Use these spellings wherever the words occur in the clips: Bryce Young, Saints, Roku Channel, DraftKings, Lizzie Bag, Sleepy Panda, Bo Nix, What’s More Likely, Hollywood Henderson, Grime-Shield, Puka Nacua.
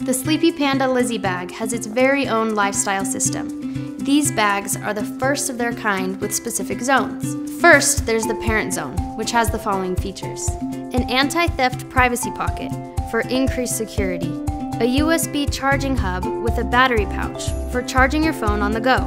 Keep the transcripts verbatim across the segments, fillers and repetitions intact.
The Sleepy Panda Lizzie Bag has its very own lifestyle system. These bags are the first of their kind with specific zones. First, there's the parent zone, which has the following features: an anti-theft privacy pocket for increased security, a U S B charging hub with a battery pouch for charging your phone on the go,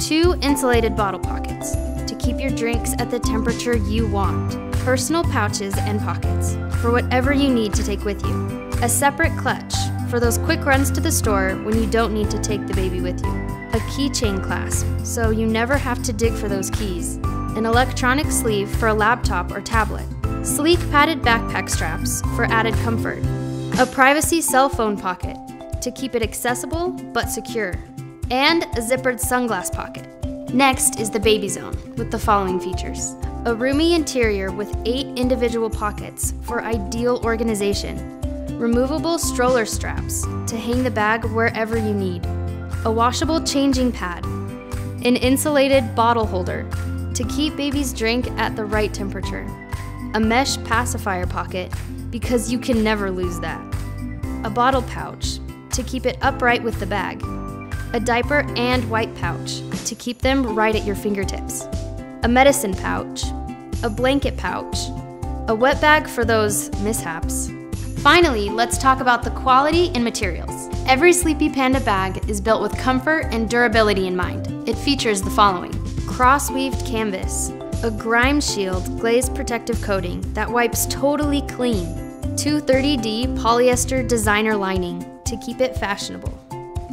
two insulated bottle pockets to keep your drinks at the temperature you want, personal pouches and pockets for whatever you need to take with you, a separate clutch for those quick runs to the store when you don't need to take the baby with you, a keychain clasp so you never have to dig for those keys, an electronic sleeve for a laptop or tablet, sleek padded backpack straps for added comfort, a privacy cell phone pocket to keep it accessible but secure, and a zippered sunglass pocket. Next is the baby zone with the following features: a roomy interior with eight individual pockets for ideal organization, removable stroller straps to hang the bag wherever you need, a washable changing pad, an insulated bottle holder to keep baby's drink at the right temperature, a mesh pacifier pocket because you can never lose that, a bottle pouch to keep it upright with the bag, a diaper and wipe pouch to keep them right at your fingertips, a medicine pouch, a blanket pouch, a wet bag for those mishaps. Finally, let's talk about the quality and materials. Every Sleepy Panda bag is built with comfort and durability in mind. It features the following: cross-weaved canvas, a Grime-Shield glazed protective coating that wipes totally clean, two thirty D polyester designer lining to keep it fashionable,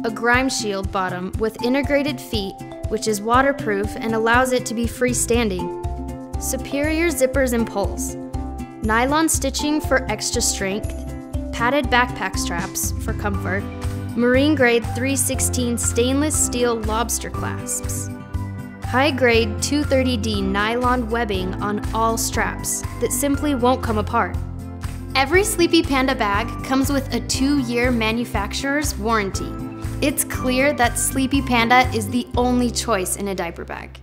a Grime-Shield bottom with integrated feet which is waterproof and allows it to be freestanding, superior zippers and pulls, nylon stitching for extra strength, padded backpack straps for comfort, marine grade three sixteen stainless steel lobster clasps, high-grade two thirty D nylon webbing on all straps that simply won't come apart. Every Sleepy Panda bag comes with a two-year manufacturer's warranty. It's clear that Sleepy Panda is the only choice in a diaper bag.